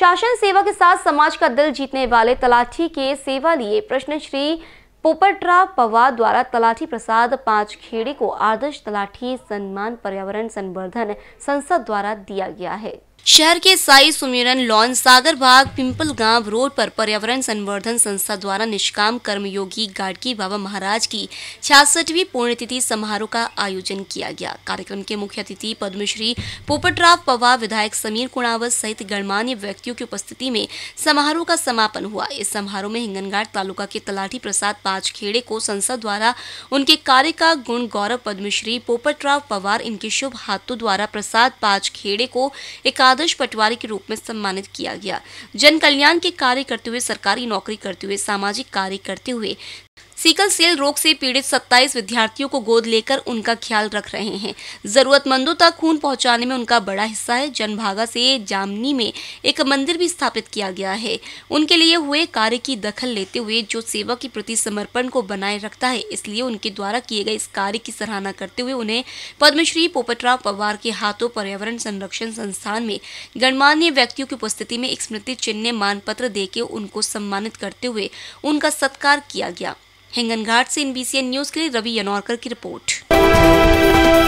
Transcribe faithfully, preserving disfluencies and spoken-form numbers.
शासन सेवा के साथ समाज का दिल जीतने वाले तलाठी के सेवा लिए प्रश्न श्री पोपटराव पवार द्वारा तलाठी प्रसाद पांचखेड़ी को आदर्श तलाठी सम्मान पर्यावरण संवर्धन संसद द्वारा दिया गया है। शहर के साई सुमिरन लॉन सागर बाग पिंपळगाँव रोड पर पर्यावरण संवर्धन संस्था द्वारा निष्काम कर्मयोगी गाड़की बाबा महाराज की छियासठवीं पुण्यतिथि समारोह का आयोजन किया गया। कार्यक्रम के मुख्य अतिथि पद्मश्री पोपटराव पवार, विधायक समीर कुणावत सहित गणमान्य व्यक्तियों की उपस्थिति में समारोह का समापन हुआ। इस समारोह में हिंगणघाट तालुका के तलाठी प्रसाद पांचखेड़े को संसद द्वारा उनके कार्य का गुण गौरव पद्मश्री पोपटराव पवार इनके शुभ हाथों द्वारा प्रसाद पांचखेड़े को एक आदर्श पटवारी के रूप में सम्मानित किया गया। जन कल्याण के कार्य करते हुए, सरकारी नौकरी करते हुए, सामाजिक कार्य करते हुए सिकल सेल रोग से पीड़ित सत्ताईस विद्यार्थियों को गोद लेकर उनका ख्याल रख रहे हैं। जरूरतमंदों तक खून पहुंचाने में उनका बड़ा हिस्सा है। जनभागा से जामनी में एक मंदिर भी स्थापित किया गया है। उनके लिए हुए कार्य की दखल लेते हुए जो सेवा के प्रति समर्पण को बनाए रखता है, इसलिए उनके द्वारा किए गए इस कार्य की सराहना करते हुए उन्हें पद्मश्री पोपटराव पवार के हाथों पर्यावरण संरक्षण संस्थान में गणमान्य व्यक्तियों की उपस्थिति में एक स्मृति चिन्ह मानपत्र देकर उनको सम्मानित करते हुए उनका सत्कार किया गया। हिंगणघाट से N B C N news के लिए रवि यनौरकर की रिपोर्ट।